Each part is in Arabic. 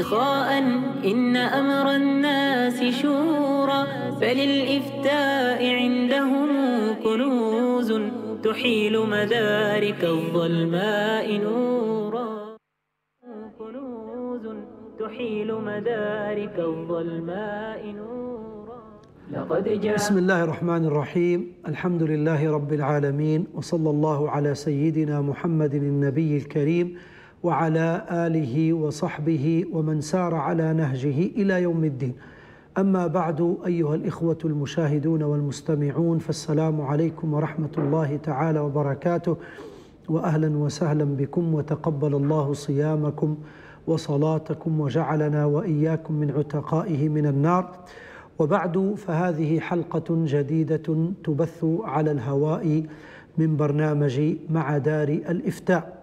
إخاء إن أمر الناس شورى، فللإفتاء عندهم كنوز تحيل مدارك الظلماء نورا، كنوز تحيل مدارك الظلماء نورا. بسم الله الرحمن الرحيم، الحمد لله رب العالمين، وصلى الله على سيدنا محمد النبي الكريم وعلى آله وصحبه ومن سار على نهجه إلى يوم الدين. أما بعد، أيها الإخوة المشاهدون والمستمعون، فالسلام عليكم ورحمة الله تعالى وبركاته، وأهلا وسهلا بكم، وتقبل الله صيامكم وصلاتكم وجعلنا وإياكم من عتقائه من النار. وبعد، فهذه حلقة جديدة تبث على الهواء من برنامج مع دار الإفتاء.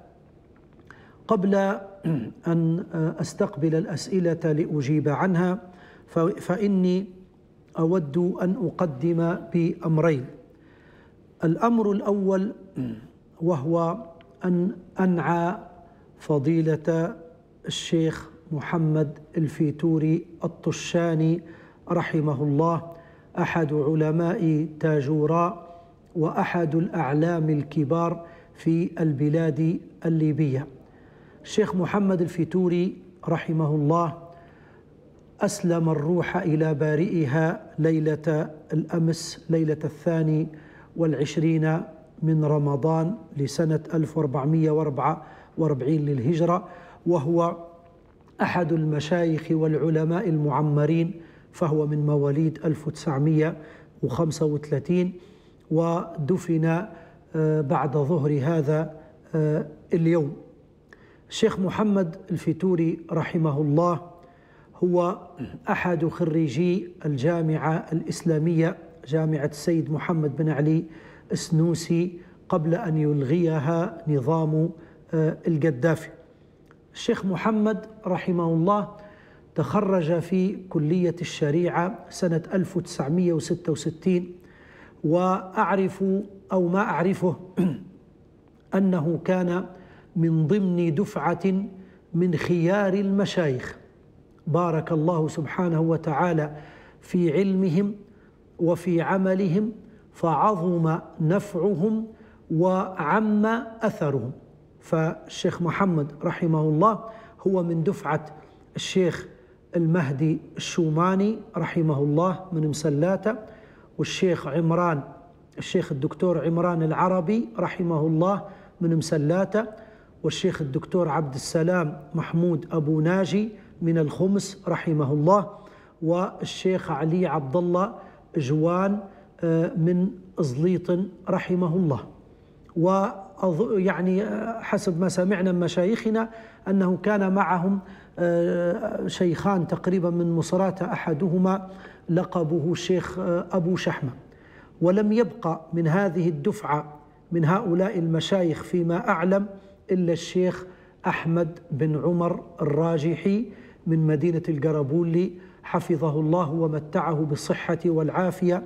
قبل أن أستقبل الأسئلة لأجيب عنها، فإني أود أن أقدم بأمرين. الأمر الأول وهو أن أنعى فضيلة الشيخ محمد الفيتوري الطشاني رحمه الله، أحد علماء تاجوراء وأحد الأعلام الكبار في البلاد الليبية. الشيخ محمد الفيتوري رحمه الله أسلم الروح إلى بارئها ليلة الأمس، ليلة 22 من رمضان لسنة 1444 للهجرة، وهو أحد المشايخ والعلماء المعمرين، فهو من مواليد 1935 ودفن بعد ظهر هذا اليوم. الشيخ محمد الفيتوري رحمه الله هو أحد خريجي الجامعة الإسلامية، جامعة السيد محمد بن علي السنوسي، قبل أن يلغيها نظام القذافي. الشيخ محمد رحمه الله تخرج في كلية الشريعة سنة 1966، وأعرف أو ما أعرفه أنه كان من ضمن دفعة من خيار المشايخ، بارك الله سبحانه وتعالى في علمهم وفي عملهم، فعظم نفعهم وعم أثرهم. فالشيخ محمد رحمه الله هو من دفعة الشيخ المهدي الشوماني رحمه الله من مسلاتة، والشيخ عمران، الشيخ الدكتور عمران العربي رحمه الله من مسلاتة، والشيخ الدكتور عبد السلام محمود أبو ناجي من الخمس رحمه الله، والشيخ علي عبد الله جوان من زليطن رحمه الله. ويعني حسب ما سمعنا من مشايخنا أنه كان معهم شيخان تقريبا من مصرات، أحدهما لقبه الشيخ أبو شحمة. ولم يبقى من هذه الدفعة من هؤلاء المشايخ فيما أعلم إلا الشيخ أحمد بن عمر الراجحي من مدينة القربولي، حفظه الله ومتعه بالصحة والعافية.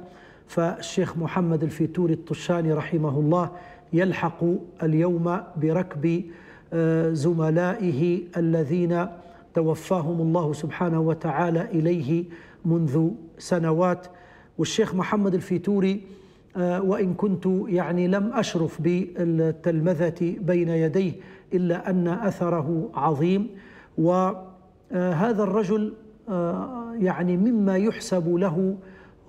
فالشيخ محمد الفيتوري الطشاني رحمه الله يلحق اليوم بركب زملائه الذين توفاهم الله سبحانه وتعالى إليه منذ سنوات. والشيخ محمد الفيتوري، وإن كنت يعني لم أشرف بالتلمذة بين يديه، إلا أن أثره عظيم. وهذا الرجل يعني مما يحسب له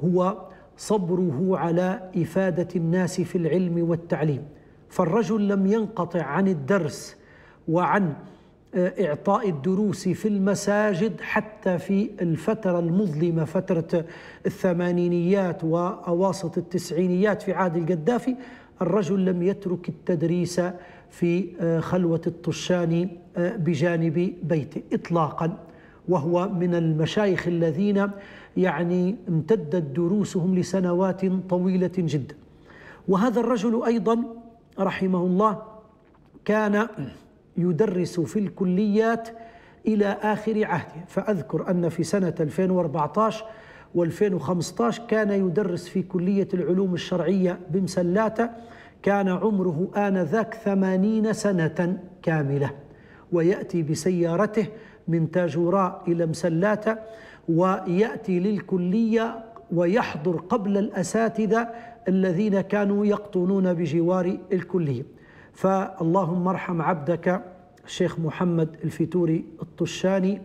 هو صبره على إفادة الناس في العلم والتعليم. فالرجل لم ينقطع عن الدرس وعن إعطاء الدروس في المساجد حتى في الفترة المظلمة، فترة الثمانينيات وأواسط التسعينيات في عهد القذافي. الرجل لم يترك التدريس في خلوة الطشاني بجانب بيته إطلاقا، وهو من المشايخ الذين يعني امتدت دروسهم لسنوات طويلة جدا. وهذا الرجل أيضا رحمه الله كان يدرس في الكليات إلى آخر عهده. فأذكر أن في سنة 2014 و2015 كان يدرس في كلية العلوم الشرعية بمسلاتة، كان عمره آنذاك 80 سنة كاملة، ويأتي بسيارته من تاجوراء إلى مسلاتة ويأتي للكلية ويحضر قبل الأساتذة الذين كانوا يقطنون بجوار الكلية. فاللهم ارحم عبدك الشيخ محمد الفيتوري الطشاني،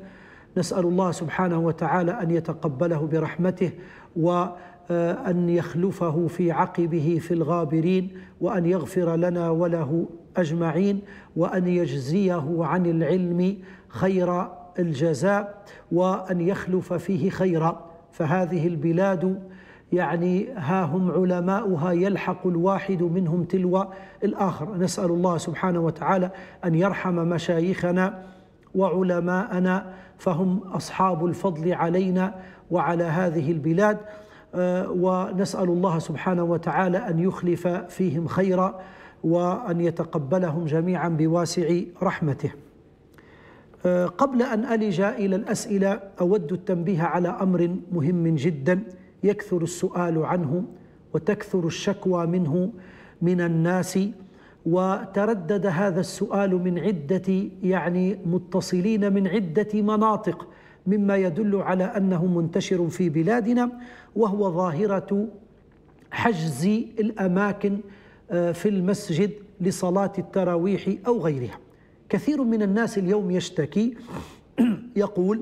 نسأل الله سبحانه وتعالى أن يتقبله برحمته وأن يخلفه في عقبه في الغابرين، وأن يغفر لنا وله أجمعين، وأن يجزيه عن العلم خير الجزاء، وأن يخلف فيه خيرا. فهذه البلاد يعني ها هم علماؤها يلحق الواحد منهم تلو الآخر. نسأل الله سبحانه وتعالى أن يرحم مشايخنا وعلماءنا، فهم أصحاب الفضل علينا وعلى هذه البلاد، ونسأل الله سبحانه وتعالى أن يخلف فيهم خيرا وأن يتقبلهم جميعا بواسع رحمته. قبل أن ألج إلى الأسئلة أود التنبيه على أمر مهم جدا يكثر السؤال عنه وتكثر الشكوى منه من الناس، وتردد هذا السؤال من عدة متصلين من عدة مناطق، مما يدل على أنه منتشر في بلادنا، وهو ظاهرة حجز الأماكن في المسجد لصلاة التراويح أو غيرها. كثير من الناس اليوم يشتكي يقول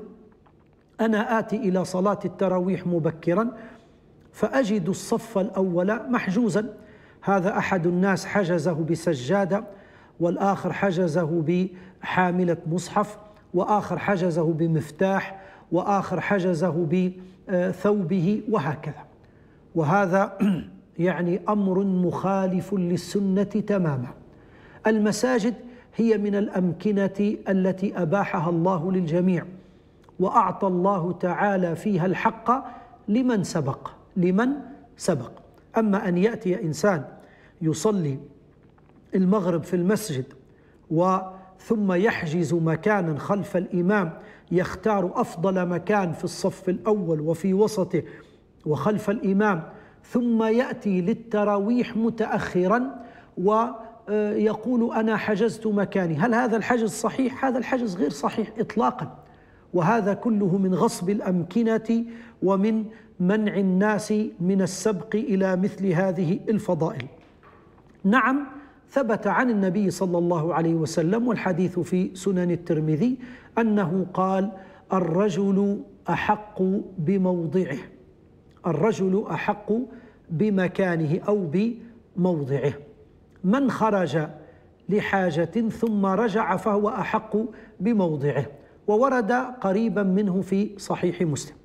أنا آتي إلى صلاة التراويح مبكرا فأجد الصف الأول محجوزا، هذا أحد الناس حجزه بسجادة، والآخر حجزه بحاملة مصحف، وآخر حجزه بمفتاح، وآخر حجزه بثوبه، وهكذا. وهذا أمر مخالف للسنة تماما. المساجد هي من الأمكنة التي أباحها الله للجميع، وأعطى الله تعالى فيها الحق لمن سبق أما أن يأتي إنسان يصلي المغرب في المسجد ثم يحجز مكانا خلف الإمام، يختار أفضل مكان في الصف الأول وفي وسطه وخلف الإمام، ثم يأتي للتراويح متأخرا ويقول أنا حجزت مكاني، هل هذا الحجز صحيح؟ هذا الحجز غير صحيح إطلاقا، وهذا كله من غصب الأمكنة ومن منع الناس من السبق إلى مثل هذه الفضائل. نعم، ثبت عن النبي صلى الله عليه وسلم، والحديث في سنن الترمذي، أنه قال الرجل أحق بموضعه، الرجل أحق بمكانه أو بموضعه، من خرج لحاجة ثم رجع فهو أحق بموضعه، وورد قريبا منه في صحيح مسلم.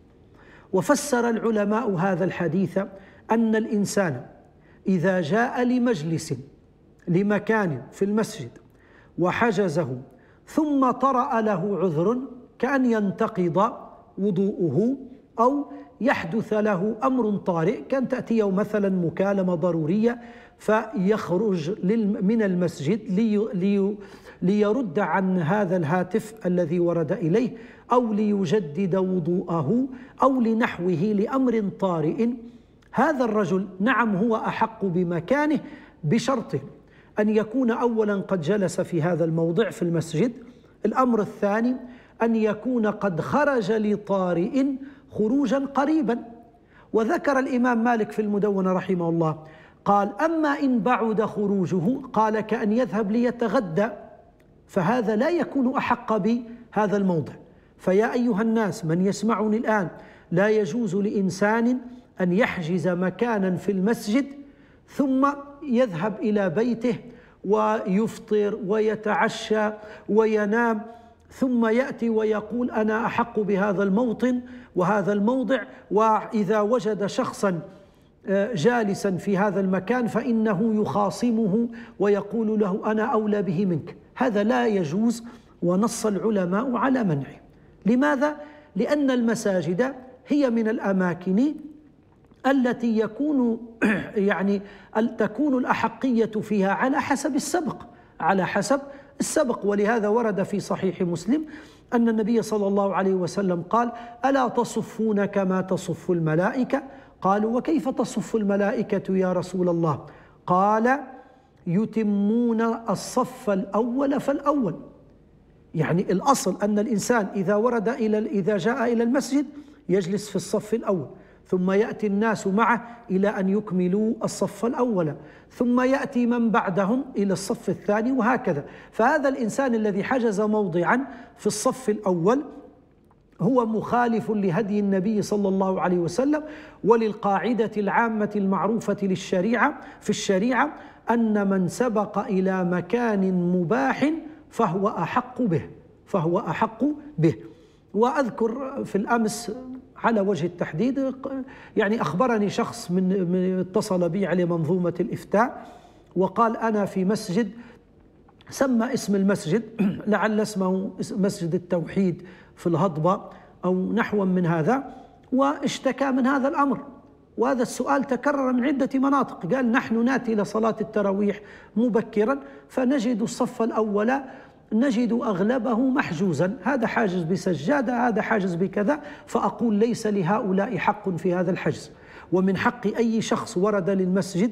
وفسر العلماء هذا الحديث أن الإنسان إذا جاء لمجلس لمكان في المسجد وحجزه ثم طرأ له عذر، كأن ينتقض وضوءه أو يحدث له أمر طارئ، كان تأتيه مثلا مكالمة ضرورية فيخرج من المسجد ليرد عن هذا الهاتف الذي ورد إليه، أو ليجدد وضوءه، أو لنحوه لأمر طارئ، هذا الرجل نعم هو أحق بمكانه، بشرط أن يكون أولا قد جلس في هذا الموضع في المسجد، الأمر الثاني أن يكون قد خرج لطارئ خروجا قريبا. وذكر الإمام مالك في المدونة رحمه الله قال أما إن بعد خروجه قال كأن يذهب ليتغدى فهذا لا يكون أحق بهذا الموضع. فيا أيها الناس من يسمعني الآن، لا يجوز لإنسان أن يحجز مكانا في المسجد ثم يذهب إلى بيته ويفطر ويتعشى وينام، ثم يأتي ويقول أنا أحق بهذا الموطن وهذا الموضع، وإذا وجد شخصا جالسا في هذا المكان فإنه يخاصمه ويقول له أنا أولى به منك. هذا لا يجوز، ونص العلماء على منعه. لماذا؟ لأن المساجد هي من الأماكن التي تكون الأحقية فيها على حسب السبق ولهذا ورد في صحيح مسلم أن النبي صلى الله عليه وسلم قال ألا تصفون كما تصف الملائكة؟ قالوا وكيف تصف الملائكة يا رسول الله؟ قال يتمون الصف الأول فالأول، يعني الأصل أن الإنسان إذا جاء إلى المسجد يجلس في الصف الأول، ثم يأتي الناس معه إلى أن يكملوا الصف الأول، ثم يأتي من بعدهم إلى الصف الثاني، وهكذا. فهذا الإنسان الذي حجز موضعا في الصف الأول هو مخالف لهدي النبي صلى الله عليه وسلم وللقاعدة العامة المعروفة في الشريعة أن من سبق إلى مكان مباح فهو أحق به وأذكر في الأمس على وجه التحديد، يعني أخبرني شخص من اتصل بي على منظومة الإفتاء وقال أنا في مسجد، سمى اسم المسجد لعل اسمه مسجد التوحيد في الهضبة أو نحو من هذا، واشتكى من هذا الأمر، وهذا السؤال تكرر من عدة مناطق. قال نحن نأتي لصلاة التراويح مبكرا فنجد الصف الأول نجد أغلبه محجوزا، هذا حاجز بسجادة، هذا حاجز بكذا، فأقول ليس لهؤلاء حق في هذا الحجز، ومن حق أي شخص ورد للمسجد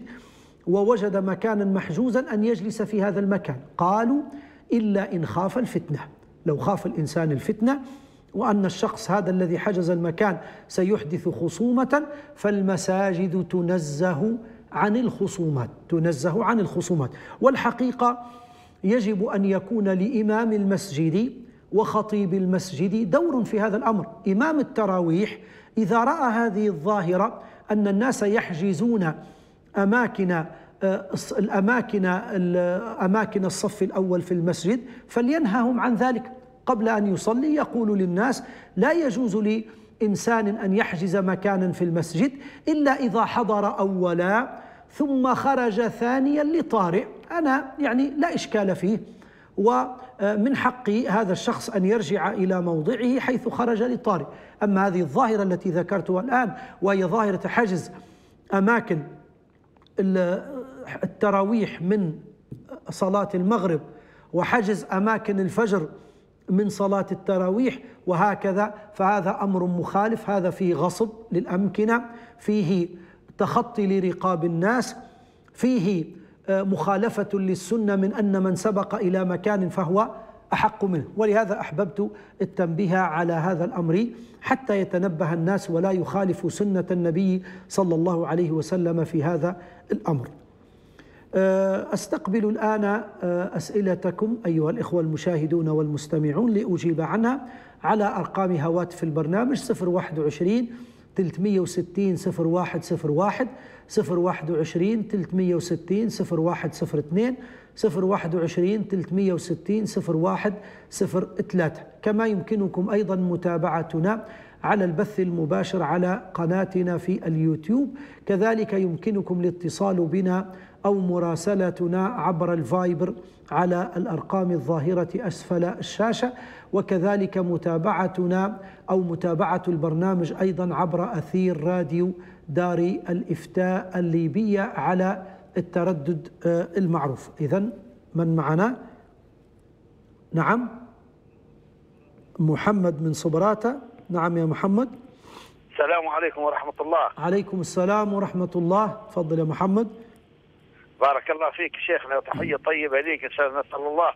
ووجد مكانا محجوزا أن يجلس في هذا المكان. قالوا إلا إن خاف الفتنة، لو خاف الإنسان الفتنة وأن الشخص هذا الذي حجز المكان سيحدث خصومة، فالمساجد تنزه عن الخصومات والحقيقة يجب أن يكون لإمام المسجد وخطيب المسجد دور في هذا الأمر. إمام التراويح إذا رأى هذه الظاهرة أن الناس يحجزون أماكن الصف الأول في المسجد فلينههم عن ذلك قبل أن يصلي، يقول للناس لا يجوز لإنسان أن يحجز مكانا في المسجد إلا إذا حضر أولا ثم خرج ثانيا لطارئ، أنا يعني لا إشكال فيه، ومن حق هذا الشخص أن يرجع إلى موضعه حيث خرج لطارئ. أما هذه الظاهرة التي ذكرتها الآن وهي ظاهرة حجز أماكن التراويح من صلاة المغرب وحجز أماكن الفجر من صلاة التراويح وهكذا، فهذا أمر مخالف، هذا فيه غصب للأمكنة، فيه تخطي لرقاب الناس، فيه مخالفة للسنة من أن من سبق إلى مكان فهو أحق منه. ولهذا أحببت التنبيه على هذا الأمر حتى يتنبه الناس ولا يخالف سنة النبي صلى الله عليه وسلم في هذا الأمر. أستقبل الآن أسئلتكم أيها الإخوة المشاهدون والمستمعون لأجيب عنها على أرقام هواتف البرنامج 021 360 0101، 021 360 0102، 021 360 0103. كما يمكنكم أيضا متابعتنا على البث المباشر على قناتنا في اليوتيوب، كذلك يمكنكم الاتصال بنا أو مراسلتنا عبر الفايبر على الأرقام الظاهرة أسفل الشاشة، وكذلك متابعتنا أو متابعة البرنامج أيضا عبر أثير راديو دار الإفتاء الليبية على التردد المعروف. إذن من معنا؟ نعم، محمد من صبراتة. نعم يا محمد. السلام عليكم ورحمة الله. عليكم السلام ورحمة الله. تفضل يا محمد. بارك الله فيك شيخنا، وتحية طيبة ليك. نسأل الله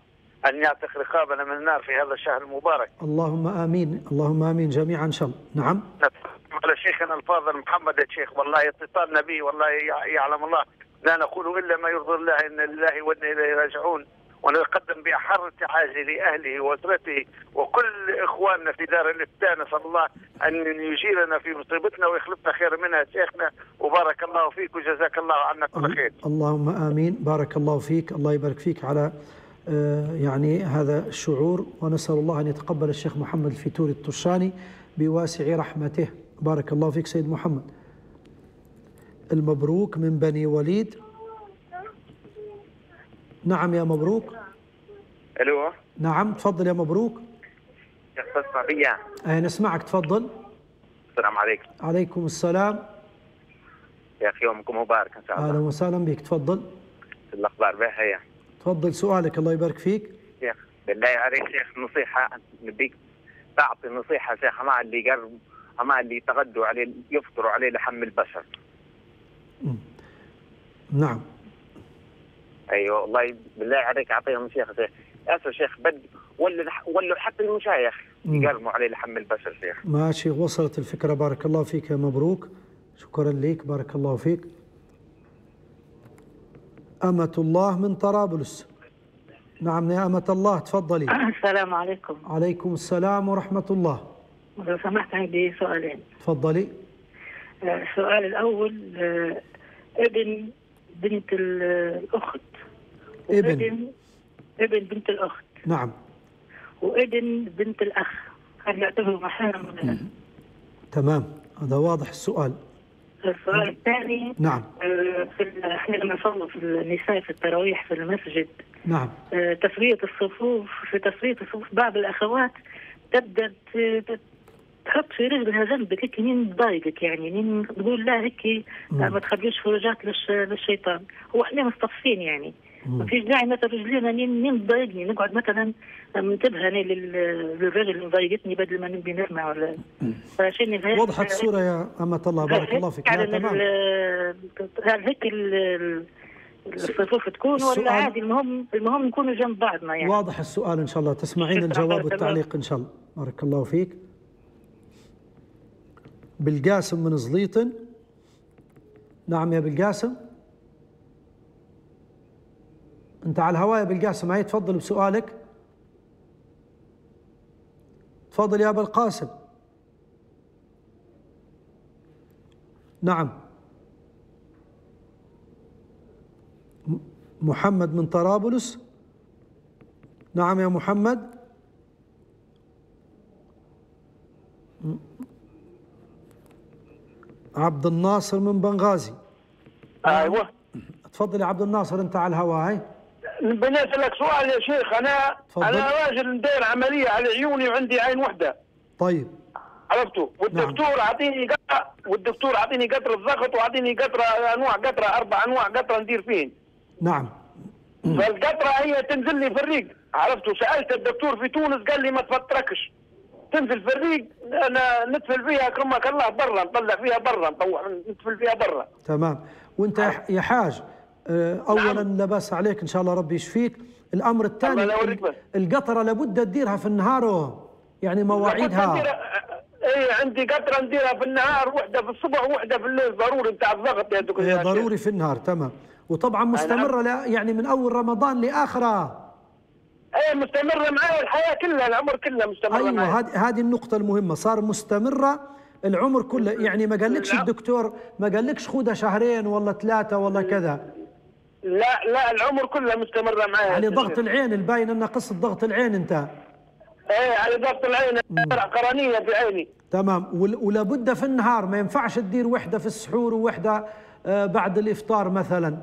أن يعتق رقابنا من النار في هذا الشهر المبارك. اللهم آمين، اللهم آمين جميعا إن شاء الله. نعم، على شيخنا الفاضل محمد الشيخ، والله اتصالنا به والله يعلم الله لا نقول إلا ما يرضي الله، إن لله وإنا إليه راجعون. ونقدم بأحر تعازي لأهله وأسرته وكل إخواننا في دار الإفتاء، نسأل الله أن يجيرنا في مصيبتنا ويخلفنا خير منها شيخنا، وبارك الله فيك وجزاك الله عنا كل خير. اللهم آمين، بارك الله فيك، الله يبارك فيك على يعني هذا الشعور، ونسأل الله أن يتقبل الشيخ محمد الفيتوري الطشاني بواسع رحمته. بارك الله فيك سيد محمد. المبروك من بني وليد. نعم يا مبروك. الو. نعم تفضل يا مبروك. يختص بيا. ايه نسمعك تفضل. السلام عليكم. عليكم السلام. يا اخي يومكم مبارك ان شاء الله. اهلا وسهلا بك تفضل. الاخبار باهيه. تفضل سؤالك الله يبارك فيك. شيخ بالله عليك شيخ نصيحه نبيك تعطي نصيحه شيخ، مع اللي قرب مع اللي يتغدوا عليه يفطروا عليه لحم البشر. نعم. ايوه والله بالله عليك اعطيهم شيخ. اسف شيخ ولا حتى المشايخ يقرموا عليه لحم البشر. شيخ ماشي، وصلت الفكره، بارك الله فيك، مبروك، شكرا لك، بارك الله فيك. أمة الله من طرابلس. نعم يا أمة الله تفضلي. السلام عليكم. عليكم السلام ورحمة الله. لو سمحت عندي سؤالين. تفضلي. السؤال الأول، ابن بنت الأخت. ابن بنت الأخت. نعم. وابن بنت الأخ، هل يعتبروا محارم ولا لا؟ تمام، هذا واضح السؤال. السؤال الثاني، نعم، احنا لما نصلي في النساء في التراويح في المسجد، نعم، في تسوية الصفوف بعض الأخوات تبدأ تحط في رجلها جنبك هيك لين تضايقك، يعني لين تقول لا هيك ما تخليش فرجات للشيطان، وإحنا مستخفين يعني ما فيش داعي مثلا رجلينا لين تضايقني نقعد مثلا منتبهه انا للرجل اللي مضايقتني بدل ما نبي نسمع ولا فشنو. وضحت الصوره يا أمة الله، بارك الله فيك. تمام، هل هيك الصفوف تكون ولا عادي؟ المهم نكونوا جنب بعضنا يعني. واضح السؤال ان شاء الله، تسمعين الجواب والتعليق ان شاء الله، بارك الله فيك. بالقاسم من زليطن. نعم يا بالقاسم، أنت على الهواء يا بالقاسم، هاي تفضل بسؤالك. تفضل يا أبا القاسم. نعم. محمد من طرابلس. نعم يا محمد. عبد الناصر من بنغازي. أيوه. تفضل يا عبد الناصر، أنت على الهواء. هاي بني اسالك سؤال يا شيخ. انا راجل ندير عمليه على عيوني وعندي عين واحده. طيب. عرفته، والدكتور اعطيني قطره، والدكتور اعطيني قطره ضغط، واعطيني قطره انواع قطره، 4 انواع قطره ندير فيهن. نعم. فالقطره هي تنزل لي في الريق، عرفته. سالت الدكتور في تونس قال لي ما تفتركش، تنزل في الريق، انا نتفل فيها كرمك الله برا، نطلع فيها برا، نتفل فيها برا. تمام. وانت يا حاج اولا لا باس عليك ان شاء الله ربي يشفيك. الامر الثاني، القطره لابد تديرها في النهار، يعني مواعيدها. اي عندي قطره نديرها في النهار، وحده في الصبح وحده في الليل، ضروري نتاع الضغط يا دكتور. هي ضروري في النهار. تمام. وطبعا مستمره يعني من اول رمضان لاخره. اي مستمره معايا الحياه كلها، العمر كله مستمره. ايوه، هذه النقطه المهمه، صار مستمره العمر كله، يعني ما قالكش الدكتور ما قالكش خذها 2 شهرين ولا 3 ولا كذا. لا العمر كله مستمرة معايا. على ضغط العين، الباين أن قصة ضغط العين أنت. إيه على ضغط العين، قرنية في عيني. تمام. ولابد في النهار، ما ينفعش تدير وحدة في السحور ووحدة بعد الإفطار مثلا.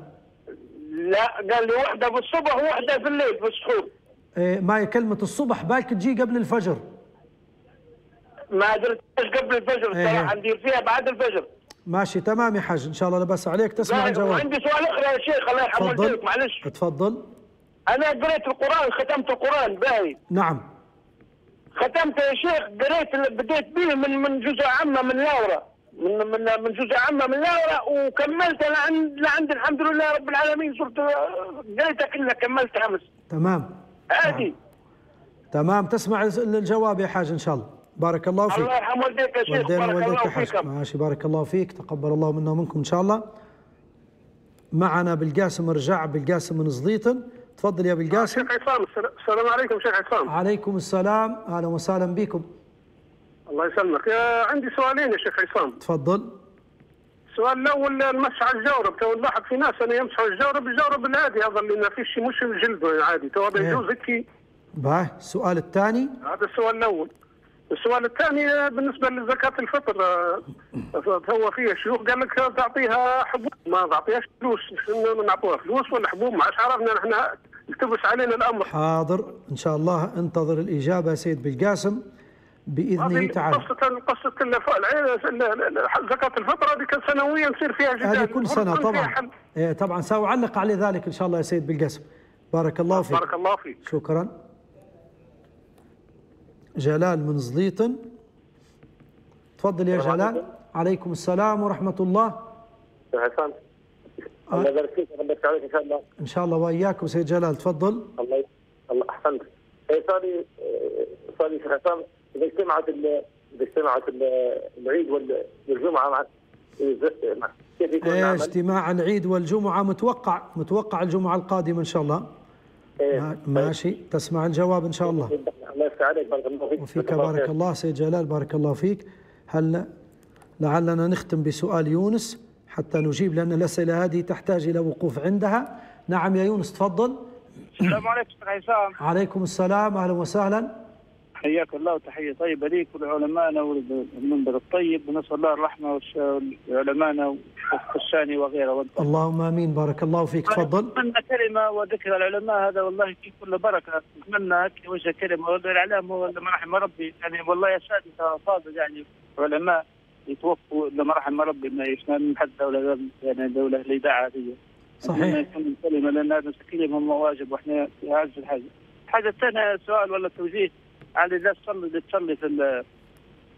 لا قال لي وحدة في الصبح ووحدة في الليل في السحور. إيه، ما هي كلمة الصبح بالك تجي قبل الفجر. ما درتهاش قبل الفجر الصراحة، ندير فيها بعد الفجر. ماشي، تمام يا حاج، ان شاء الله لباس عليك، تسمع الجواب. عندي سؤال اخر يا شيخ، الله يرحم والديك، معلش. تفضل. انا قريت القران، ختمت القران باهي. نعم. ختمت يا شيخ، قريت بديت به من جزء عمه من لورا، من جزء عمه من لورا، وكملت لعند الحمد لله رب العالمين، صرت قريتها كلها كملت امس. تمام. عادي. نعم. تمام، تسمع الجواب يا حاج ان شاء الله. بارك الله فيك. الله يرحم والديك يا شيخ، بارك الله فيكم. ماشي، بارك الله فيك، تقبل الله منا ومنكم إن شاء الله. معنا بالقاسم رجع، بالقاسم من زليطن. تفضل يا بالقاسم. شيخ عصام، السلام عليكم. شيخ عصام. عليكم السلام، أهلا وسهلا بكم. الله يسلمك. عندي سؤالين يا شيخ عصام. تفضل. السؤال الأول، المسح على الجورب، تو نلاحظ في ناس أنا يمسحوا الجورب العادي هذا اللي ما فيش مش جلده عادي، تو هذا يجوز هيك. باه. السؤال الثاني. هذا السؤال الأول. السؤال الثاني بالنسبه لزكاه الفطر، هو فيه شيوخ قال لك تعطيها حبوب، ما تعطيهاش فلوس، نعطوها فلوس ولا حبوب؟ ما عرفنا نحن، التبس علينا الامر. حاضر ان شاء الله، انتظر الاجابه يا سيد بالقاسم باذنه تعالى. قصه زكاه الفطر هذه كان سنويا يصير فيها جدال، هذه كل سنه طبعا. طبعا ساعلق على ذلك ان شاء الله يا سيد بالقاسم، بارك الله فيك. بارك الله فيك، شكرا. جلال من زليطن. تفضل يا جلال. عليكم السلام ورحمة الله. حسن. الله يبارك فيك، ربي يسعدك إن شاء الله. إن شاء الله وإياكم سيد جلال، تفضل. الله أحسنت. صار لي شيخ عصام اذا اجتمعت العيد والجمعه مع كيف يكون العمل؟ اجتماع العيد والجمعه متوقع الجمعه القادمه ان شاء الله. ماشي، تسمع الجواب ان شاء الله. الله يفتح عليك، بارك الله فيك وفيك بارك الله. سيد جلال بارك الله فيك. هلا لعلنا نختم بسؤال يونس حتى نجيب، لان الاسئله هذه تحتاج الى وقوف عندها. نعم يا يونس تفضل. السلام عليكم استاذ عصام. عليكم السلام، اهلا وسهلا. حياك الله وتحيه طيبه ليك ولعلمائنا والمنبر الطيب، ونسال الله الرحمه لعلمائنا والطشاني وغيره. اللهم امين، بارك الله فيك، تفضل. اتمنى كلمه وذكر العلماء، هذا والله في كل بركه، اتمنى وجه كلمه، والاعلام هو لما رحم ربي يعني، والله يا سادة فاضل يعني علماء يتوفوا لما رحم ربي، ما يشمل من حد دوله يعني دوله الاذاعه هذه. صحيح. نكمل كلمه لان هذا مسكين هم واجب، واحنا في اعز الحاجه. الحاجه الثانيه سؤال ولا توجيه على اذا تصلي في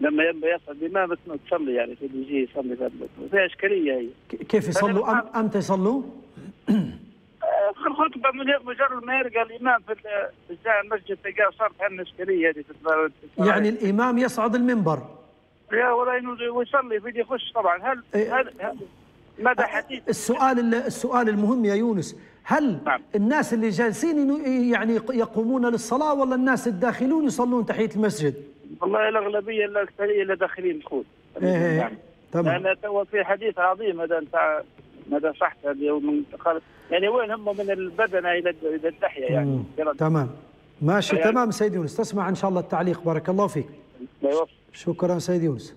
لما ينبغي يصعد الامام تصلي يعني في يجي يصلي في اشكاليه هي. كيف يصلوا؟ امتى يصلوا؟ في الخطبه مجرد ما يلقى الامام في المسجد تلقاه صارت عندنا اشكاليه هذه في يعني الامام يصعد المنبر. يا ولا ويصلي في يخش طبعا. هل ماذا حديث؟ السؤال المهم يا يونس، هل الناس اللي جالسين يعني يقومون للصلاة ولا الناس الداخلون يصلون تحية المسجد؟ والله الأغلبية الأكثرية اللي داخلين دخول. إيه تمام. لأن تو في حديث عظيم هذا نتاع مدى صحة يعني وين هم من البدنة إلى الدحية يعني. تمام ماشي يعني. تمام سيد يونس، تسمع إن شاء الله التعليق، بارك الله فيك. شكرا سيد يونس.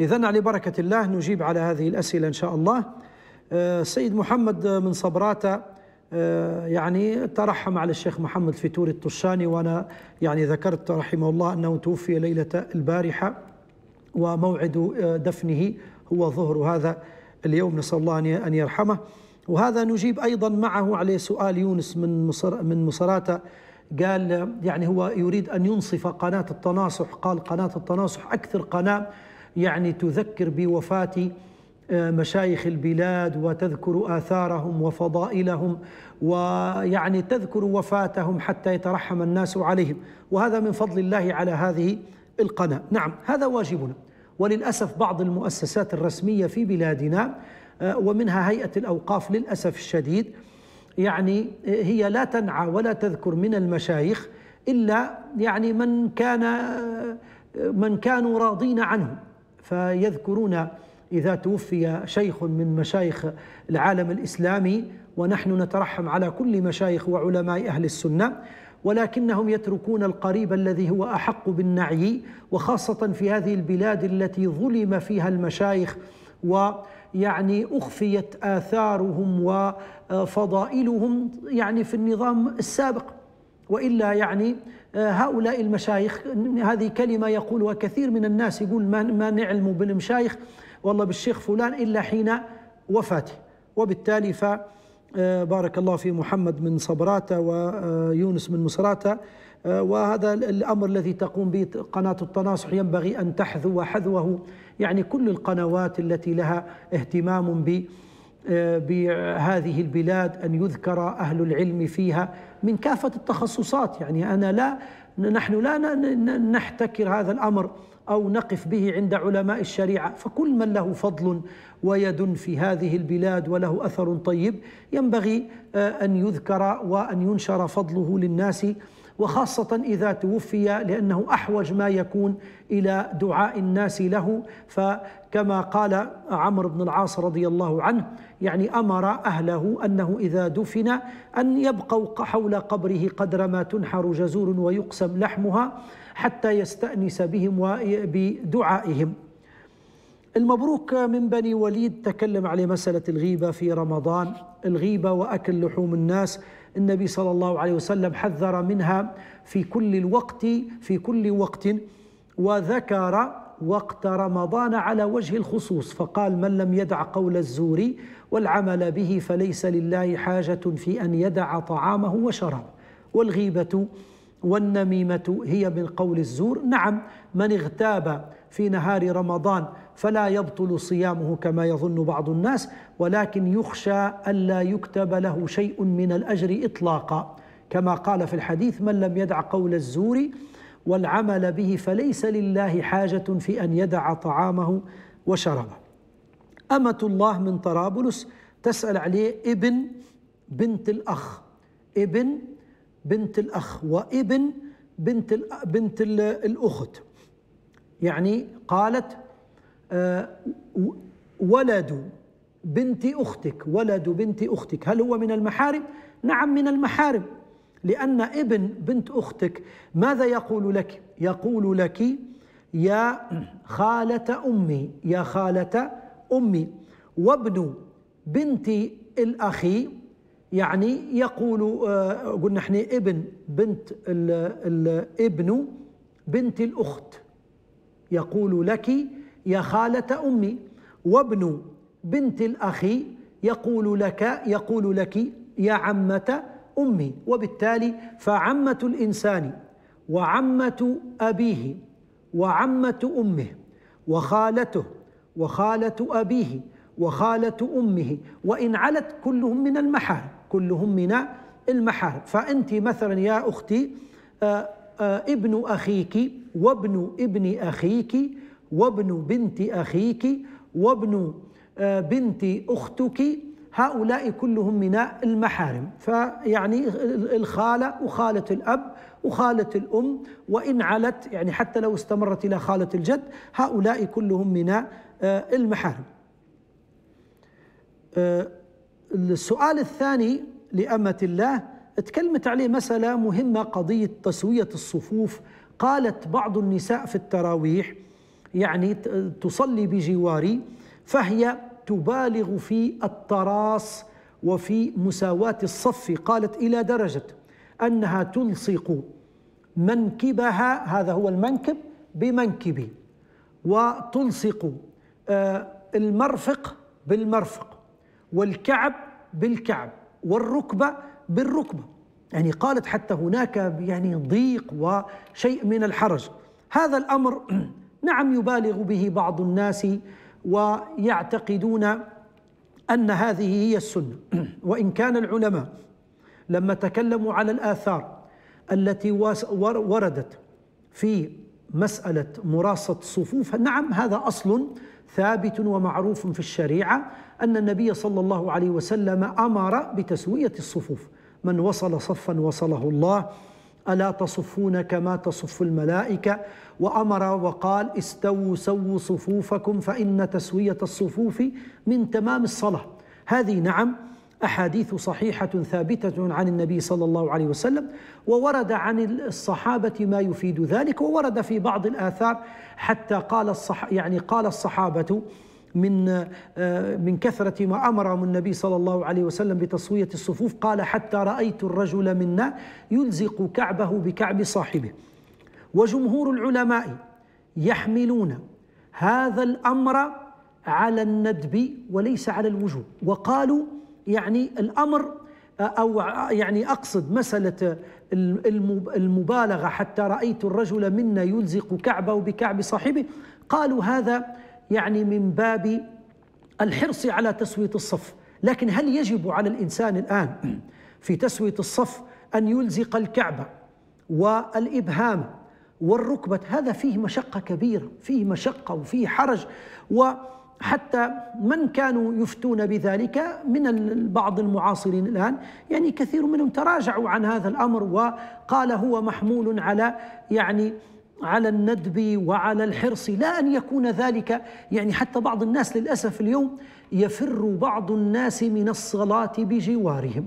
إذن على بركة الله نجيب على هذه الأسئلة إن شاء الله. سيد محمد من صبراتة يعني ترحم على الشيخ محمد الفيتوري الطشاني، وأنا يعني ذكرت رحمه الله أنه توفي ليلة البارحة، وموعد دفنه هو ظهر هذا اليوم، نسأل الله أن يرحمه. وهذا نجيب أيضا معه على سؤال يونس من مصراتة، قال يعني هو يريد أن ينصف قناة التناصح، قال قناة التناصح أكثر قناة يعني تذكر بوفاة مشايخ البلاد وتذكر آثارهم وفضائلهم، ويعني تذكر وفاتهم حتى يترحم الناس عليهم، وهذا من فضل الله على هذه القناة. نعم هذا واجبنا، وللأسف بعض المؤسسات الرسمية في بلادنا ومنها هيئة الأوقاف للأسف الشديد يعني هي لا تنعى ولا تذكر من المشايخ إلا يعني من كانوا راضين عنه، فيذكرون إذا توفي شيخ من مشايخ العالم الإسلامي، ونحن نترحم على كل مشايخ وعلماء أهل السنة، ولكنهم يتركون القريب الذي هو أحق بالنعي، وخاصة في هذه البلاد التي ظلم فيها المشايخ ويعني أخفيت آثارهم وفضائلهم يعني في النظام السابق. وإلا يعني هؤلاء المشايخ، هذه كلمة يقولها كثير من الناس، يقول ما نعلم بالمشايخ والله بالشيخ فلان إلا حين وفاته. وبالتالي فبارك الله في محمد من صبراتة ويونس من مصراتة، وهذا الأمر الذي تقوم به قناة التناصح ينبغي أن تحذو حذوه يعني كل القنوات التي لها اهتمام بهذه البلاد، أن يذكر أهل العلم فيها من كافة التخصصات. يعني نحن لا نحتكر هذا الأمر أو نقف به عند علماء الشريعة، فكل من له فضل ويد في هذه البلاد وله أثر طيب ينبغي أن يذكر وأن ينشر فضله للناس، وخاصة إذا توفي، لأنه أحوج ما يكون إلى دعاء الناس له. فكما قال عمرو بن العاص رضي الله عنه يعني أمر أهله أنه إذا دفن أن يبقوا حول قبره قدر ما تنحر جزور ويقسم لحمها حتى يستأنس بهم وبدعائهم. المبروك من بني وليد تكلم على مسألة الغيبة في رمضان، الغيبة وأكل لحوم الناس، النبي صلى الله عليه وسلم حذر منها في كل الوقت في كل وقت، وذكر وقت رمضان على وجه الخصوص، فقال من لم يدع قول الزور والعمل به فليس لله حاجة في أن يدع طعامه وشرابه. والغيبة والنميمة هي من قول الزور. نعم من اغتاب في نهار رمضان فلا يبطل صيامه كما يظن بعض الناس، ولكن يخشى ألا يكتب له شيء من الأجر إطلاقا، كما قال في الحديث: من لم يدع قول الزور والعمل به فليس لله حاجة في أن يدع طعامه وشرابه. أمة الله من طرابلس تسأل عليه ابن بنت الأخ، ابن بنت الأخ وابن بنت الأخت، يعني قالت ولد بنت أختك، ولد بنت أختك، هل هو من المحارم؟ نعم من المحارم، لأن ابن بنت أختك ماذا يقول لك؟ يقول لك يا خالة أمي، يا خالة أمي. وابن بنت الأخي يعني يقول، قلنا احنا ابن بنت ابن بنت الأخت يقول لك يا خالة أمي. وابن بنت الأخي يقول لك، يقول لك يا عمة أمي. وبالتالي فعمة الإنسان وعمة أبيه وعمة أمه وخالته وخالة أبيه وخالة أمه، وإن علت كلهم من المحارم، كلهم من المحارم. فأنت مثلا يا أختي ابن أخيك وابن ابن أخيك وابن بنت أخيك وابن بنت أختك، هؤلاء كلهم من المحارم. فيعني الخالة وخالة الأب وخالة الأم، وإن علت يعني حتى لو استمرت إلى خالة الجد، هؤلاء كلهم من المحارم. السؤال الثاني لأمة الله اتكلمت عليه مسألة مهمة، قضية تسوية الصفوف. قالت بعض النساء في التراويح يعني تصلي بجواري، فهي تبالغ في التراص وفي مساواة الصف، قالت إلى درجة أنها تلصق منكبها، هذا هو المنكب، بمنكبي، وتلصق المرفق بالمرفق والكعب بالكعب والركبة بالركبة، يعني قالت حتى هناك يعني ضيق وشيء من الحرج. هذا الأمر نعم يبالغ به بعض الناس ويعتقدون أن هذه هي السنة، وإن كان العلماء لما تكلموا على الآثار التي وردت في مسألة مراصة الصفوف، نعم هذا أصل ثابت ومعروف في الشريعة، أن النبي صلى الله عليه وسلم أمر بتسوية الصفوف. من وصل صفا وصله الله، ألا تصفون كما تصف الملائكة، وأمر وقال استووا سووا صفوفكم فإن تسوية الصفوف من تمام الصلاة. هذه نعم أحاديث صحيحة ثابتة عن النبي صلى الله عليه وسلم، وورد عن الصحابة ما يفيد ذلك، وورد في بعض الآثار حتى قال الصحابة من كثرة ما أمرهم النبي صلى الله عليه وسلم بتسوية الصفوف، قال حتى رأيت الرجل منا يلزق كعبه بكعب صاحبه. وجمهور العلماء يحملون هذا الأمر على الندب وليس على الوجوب، وقالوا يعني الأمر أو يعني أقصد مسألة المبالغة حتى رأيت الرجل منا يلزق كعبه بكعب صاحبه، قالوا هذا يعني من باب الحرص على تسوية الصف. لكن هل يجب على الإنسان الآن في تسوية الصف أن يلزق الكعبة والإبهام والركبة؟ هذا فيه مشقة كبيرة، فيه مشقة وفيه حرج، وحتى من كانوا يفتون بذلك من بعض المعاصرين الآن يعني كثير منهم تراجعوا عن هذا الأمر، وقال هو محمول على يعني على الندب وعلى الحرص، لا أن يكون ذلك يعني حتى بعض الناس للأسف اليوم يفر بعض الناس من الصلاة بجوارهم.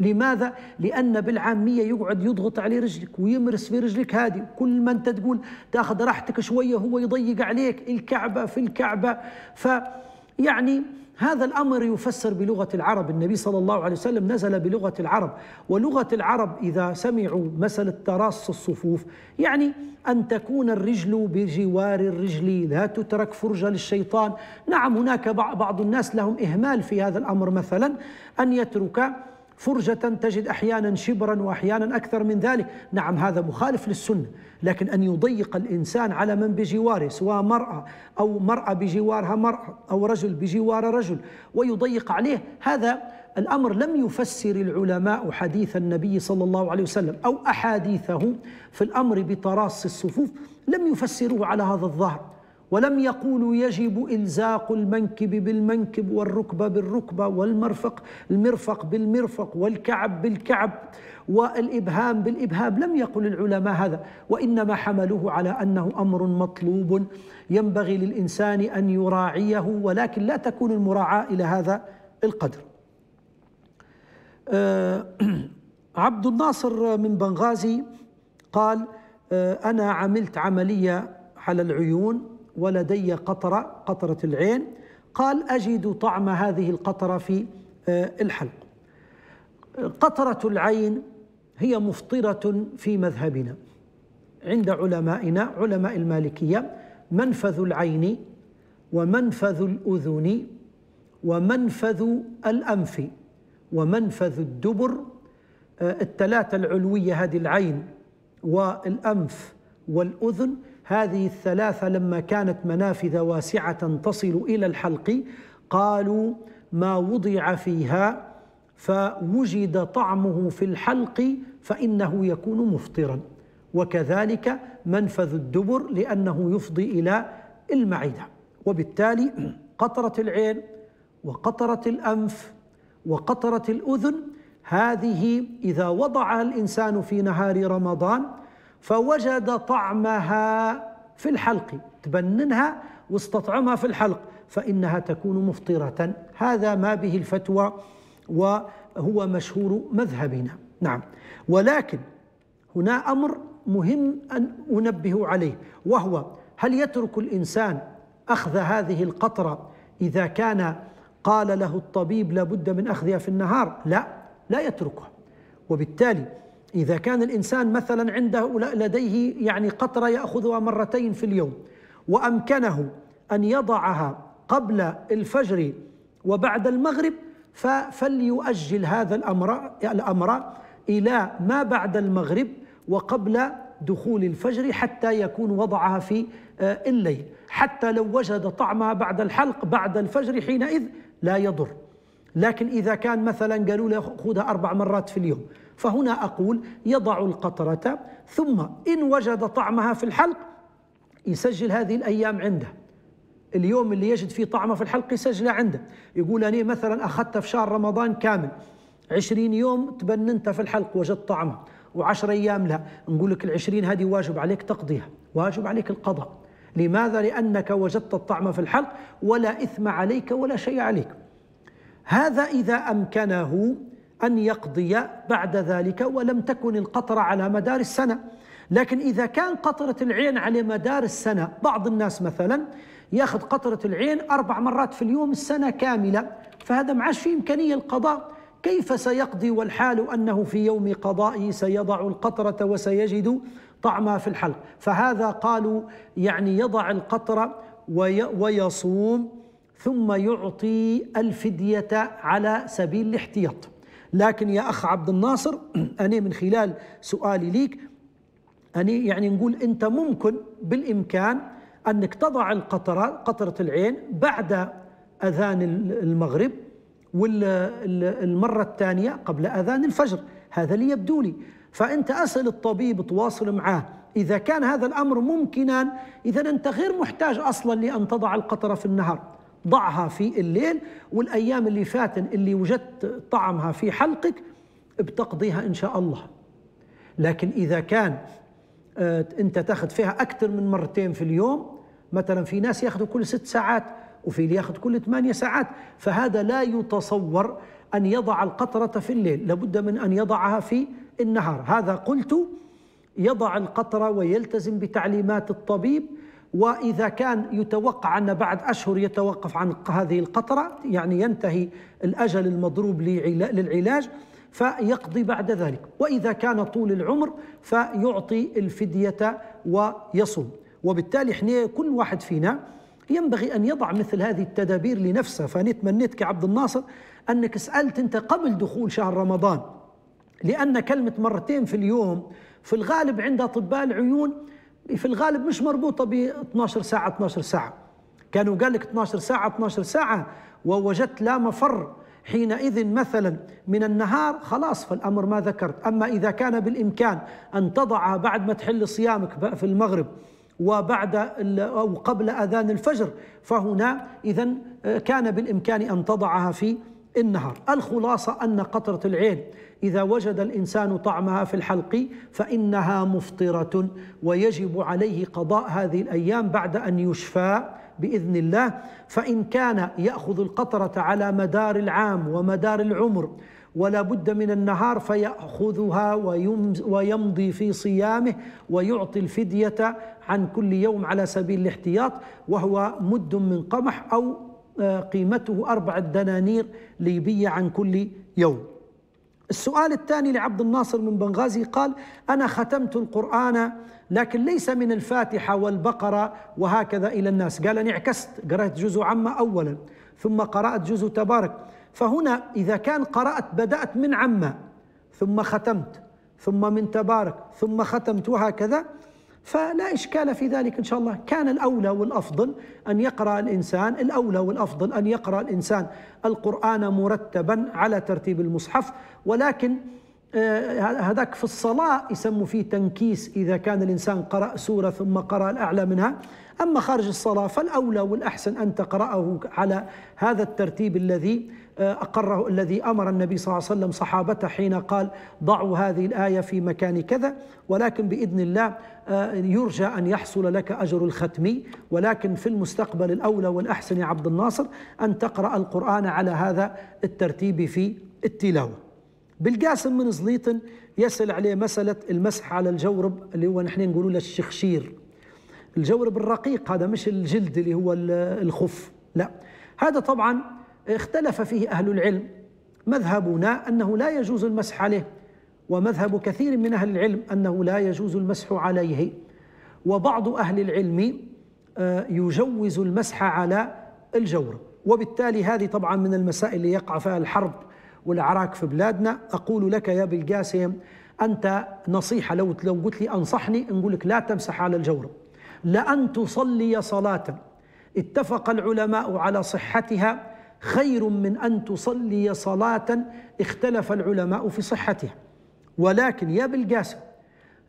لماذا؟ لأن بالعامية يقعد يضغط على رجلك ويمرس في رجلك هذه، كل ما أنت تقول تأخذ راحتك شوية هو يضيق عليك، الكعبة في الكعبة. فيعني هذا الأمر يفسر بلغة العرب، النبي صلى الله عليه وسلم نزل بلغة العرب، ولغة العرب إذا سمعوا مسألة تراص الصفوف يعني أن تكون الرجل بجوار الرجل، لا تترك فرجة للشيطان. نعم هناك بعض الناس لهم إهمال في هذا الأمر، مثلا أن يترك فرجة، تجد أحيانا شبرا وأحيانا أكثر من ذلك، نعم هذا مخالف للسنة. لكن أن يضيق الإنسان على من بجواره، سواء مرأة أو مرأة بجوارها مرأة أو رجل بجوار رجل، ويضيق عليه، هذا الأمر لم يفسر العلماء حديث النبي صلى الله عليه وسلم أو أحاديثه في الأمر بتراص الصفوف، لم يفسروه على هذا الظهر، ولم يقولوا يجب إلزاق المنكب بالمنكب والركبة بالركبة والمرفق المرفق بالمرفق والكعب بالكعب والإبهام بالإبهام، لم يقل العلماء هذا، وإنما حملوه على أنه أمر مطلوب ينبغي للإنسان أن يراعيه، ولكن لا تكون المراعاة إلى هذا القدر. عبد الناصر من بنغازي قال: أنا عملت عملية على العيون ولدي قطرة، قطرة العين، قال أجد طعم هذه القطرة في الحلق. قطرة العين هي مفطرة في مذهبنا عند علمائنا، علماء المالكية: منفذ العين ومنفذ الأذن ومنفذ الأنف ومنفذ الدبر، الثلاثة العلوية هذه العين والأنف والأذن، هذه الثلاثة لما كانت منافذ واسعة تصل إلى الحلق قالوا ما وضع فيها فوجد طعمه في الحلق فإنه يكون مفطرا، وكذلك منفذ الدبر لأنه يفضي إلى المعدة. وبالتالي قطرة العين وقطرة الأنف وقطرة الأذن هذه إذا وضعها الإنسان في نهار رمضان فوجد طعمها في الحلق، تبننها واستطعمها في الحلق، فإنها تكون مفطرة. هذا ما به الفتوى وهو مشهور مذهبنا. نعم، ولكن هنا أمر مهم أن أنبه عليه، وهو هل يترك الإنسان أخذ هذه القطرة إذا كان قال له الطبيب لابد من أخذها في النهار؟ لا، لا يتركها. وبالتالي إذا كان الإنسان مثلا عنده لديه يعني قطرة يأخذها مرتين في اليوم وأمكنه أن يضعها قبل الفجر وبعد المغرب، فليؤجل هذا الأمر إلى ما بعد المغرب وقبل دخول الفجر حتى يكون وضعها في الليل، حتى لو وجد طعمها بعد الحلق بعد الفجر حينئذ لا يضر. لكن إذا كان مثلا قالوا له خذها 4 مرات في اليوم، فهنا أقول يضع القطرة، ثم إن وجد طعمها في الحلق يسجل هذه الأيام عنده، اليوم اللي يجد فيه طعمها في الحلق يسجله عنده، يقول أنا مثلا أخذتها في شهر رمضان كامل 20 يوم تبننتها في الحلق وجدت طعمها، و10 أيام لا، نقول لك ال20 هذه واجب عليك تقضيها، واجب عليك القضاء. لماذا؟ لأنك وجدت الطعم في الحلق ولا إثم عليك ولا شيء عليك. هذا إذا أمكنه أن يقضي بعد ذلك ولم تكن القطرة على مدار السنة. لكن إذا كان قطرة العين على مدار السنة، بعض الناس مثلا يأخذ قطرة العين 4 مرات في اليوم السنة كاملة، فهذا معاش في إمكانية القضاء، كيف سيقضي والحال أنه في يوم قضائه سيضع القطرة وسيجد طعمها في الحلق؟ فهذا قالوا يعني يضع القطرة ويصوم ثم يعطي الفدية على سبيل الاحتياط. لكن يا أخ عبد الناصر، أنا من خلال سؤالي ليك أنا يعني نقول أنت ممكن بالإمكان أنك تضع القطرة، قطرة العين، بعد أذان المغرب والمرة الثانية قبل أذان الفجر، هذا اللي يبدو لي. فأنت أسأل الطبيب، تواصل معه، إذا كان هذا الأمر ممكنا إذا أنت غير محتاج أصلا لأن تضع القطرة في النهار، ضعها في الليل، والأيام اللي فاتن اللي وجدت طعمها في حلقك بتقضيها إن شاء الله. لكن إذا كان أنت تاخذ فيها أكثر من 2 مرات في اليوم، مثلا في ناس ياخذوا كل 6 ساعات وفي اللي ياخذ كل 8 ساعات، فهذا لا يتصور أن يضع القطرة في الليل، لابد من أن يضعها في النهار. هذا قلت يضع القطرة ويلتزم بتعليمات الطبيب، وإذا كان يتوقع أن بعد أشهر يتوقف عن هذه القطرة، يعني ينتهي الأجل المضروب للعلاج، فيقضي بعد ذلك. وإذا كان طول العمر فيعطي الفدية ويصوم. وبالتالي إحنا كل واحد فينا ينبغي أن يضع مثل هذه التدابير لنفسه. فأنا تمنيت كعبد الناصر أنك سألت أنت قبل دخول شهر رمضان، لأن كلمة 2 مرات في اليوم في الغالب عند أطباء العيون في الغالب مش مربوطة ب 12 ساعة. كانوا قال لك 12 ساعة ووجدت لا مفر حينئذ مثلا من النهار خلاص فالأمر ما ذكرت. أما إذا كان بالإمكان أن تضعها بعد ما تحل صيامك في المغرب وبعد أو قبل أذان الفجر، فهنا إذا كان بالإمكان أن تضعها في النهار. الخلاصة أن قطرة العين إذا وجد الإنسان طعمها في الحلق فإنها مفطرة، ويجب عليه قضاء هذه الأيام بعد أن يشفى بإذن الله. فإن كان يأخذ القطرة على مدار العام ومدار العمر ولا بد من النهار فيأخذها ويمضي في صيامه ويعطي الفدية عن كل يوم على سبيل الاحتياط، وهو مد من قمح أو قيمته 4 دنانير ليبية عن كل يوم. السؤال الثاني لعبد الناصر من بنغازي قال: أنا ختمت القرآن لكن ليس من الفاتحة والبقرة وهكذا إلى الناس. قال: أنا عكست، قرأت جزء عما أولا ثم قرأت جزء تبارك. فهنا إذا كان قرأت بدأت من عما ثم ختمت ثم من تبارك ثم ختمت وهكذا، فلا إشكال في ذلك إن شاء الله. كان الأولى والأفضل أن يقرأ الإنسان، الأولى والأفضل أن يقرأ الإنسان القرآن مرتبا على ترتيب المصحف، ولكن هذاك في الصلاة يسموا فيه تنكيس إذا كان الإنسان قرأ سورة ثم قرأ الأعلى منها. أما خارج الصلاة فالأولى والأحسن أن تقرأه على هذا الترتيب الذي أقره، الذي أمر النبي صلى الله عليه وسلم صحابته حين قال: ضعوا هذه الآية في مكان كذا. ولكن بإذن الله يرجى أن يحصل لك أجر الختم، ولكن في المستقبل الأولى والأحسن يا عبد الناصر أن تقرأ القرآن على هذا الترتيب في التلاوة. بالقاسم من زليطن يسأل عليه مسألة المسح على الجورب اللي هو نحن نقولوا له الشخشير، الجورب الرقيق هذا، مش الجلد اللي هو الخف، لا، هذا طبعا اختلف فيه أهل العلم. مذهبنا أنه لا يجوز المسح عليه، ومذهب كثير من أهل العلم أنه لا يجوز المسح عليه، وبعض أهل العلم يجوز المسح على الجورب. وبالتالي هذه طبعا من المسائل اللي يقع فيها الحرب والعراك في بلادنا. أقول لك يا بالقاسم أنت نصيحة، لو قلت لي أنصحني نقول لك لا تمسح على الجورب، لأن تصلي صلاة اتفق العلماء على صحتها خير من أن تصلي صلاة اختلف العلماء في صحتها. ولكن يا بالقاسم